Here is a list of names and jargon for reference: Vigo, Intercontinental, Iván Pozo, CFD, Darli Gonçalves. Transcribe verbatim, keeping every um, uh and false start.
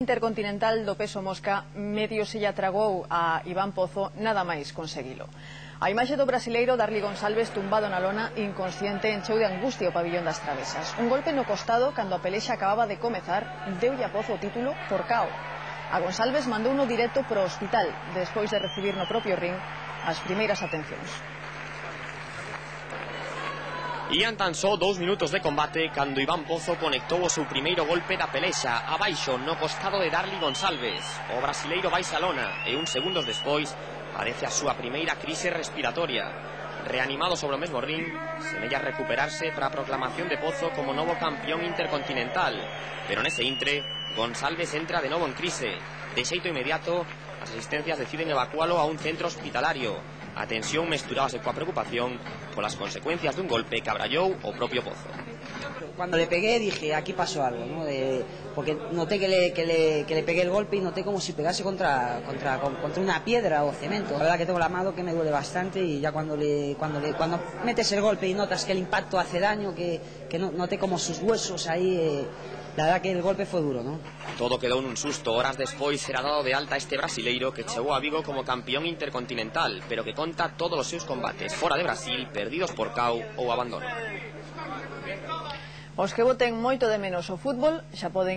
Intercontinental do peso mosca medio se lla tragou a Iván Pozo nada máis conseguilo. A imaxe do brasileiro Darli Gonçalves tumbado na lona inconsciente encheu de angustia o pavillón das travesas. Un golpe no costado cando a pelexa acababa de comezar deulle a Pozo o título por cao. A Gonçalves mandou no directo pro hospital despois de recibir no propio ring as primeiras atencións. Ían tan só dous minutos de combate cando Iván Pozo conectou o seu primeiro golpe da pelexa, abaixo, no costado de Darli Gonçalves. O brasileiro vai a lona e uns segundos despois padece a súa primeira crise respiratoria. Reanimado sobre o mesmo ring, semella recuperarse tras a proclamación de Pozo como novo campeón intercontinental. Pero nese intre, Gonçalves entra de novo en crise. De xeito inmediato, as asistencias deciden evacualo a un centro hospitalario. A tensión mesturábase coa preocupación polas consecuencias dun golpe que abrallou o propio Pozo. Cuando le pegué dije, aquí pasó algo, ¿no? De, porque noté que le, que, le, que le pegué el golpe y noté como si pegase contra, contra, contra una piedra o cemento. La verdad que tengo la mano que me duele bastante y ya cuando, le, cuando, le, cuando metes el golpe y notas que el impacto hace daño, que, que noté como sus huesos ahí... Eh, La verdad que el golpe fue duro, ¿no? Todo quedó en un susto. Horas despois será dado de alta este brasileiro que chegou a Vigo como campeón intercontinental, pero que conta todos os seus combates fora de Brasil, perdidos por cao ou abandono. Os que voten moito de menos o fútbol xa poden ir